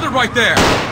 shoulder right there!